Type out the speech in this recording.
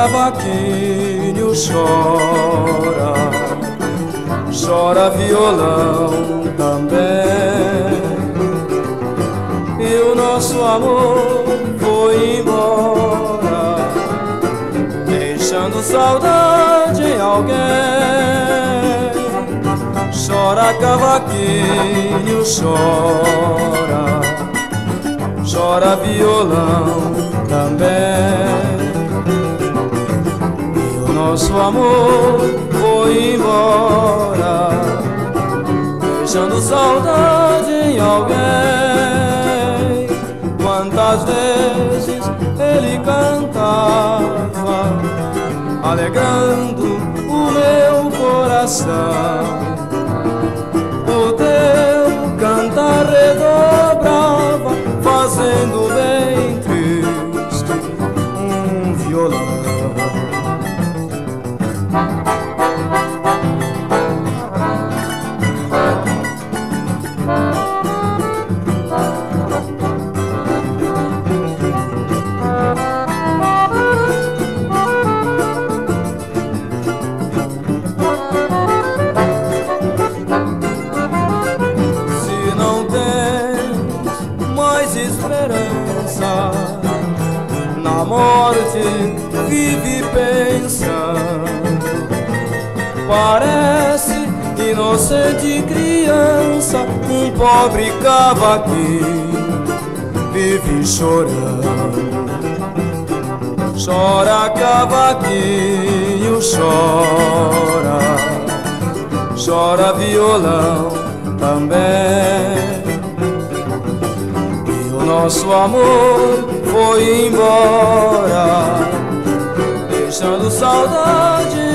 cavaquinho chora, chora violão também. E o nosso amor foi embora, deixando saudade em alguém. Chora cavaquinho, chora, chora violão também. E o nosso amor foi embora, deixando saudade em alguém. Quantas vezes ele cantava, alegrando o meu coração. O teu cantar redobrava, fazendo bem triste um violão. Esperança na morte vive pensando, parece inocente criança, um pobre cavaquinho vive chorando. Chora cavaquinho, chora, chora violão também. Nosso amor foi embora, deixando saudade.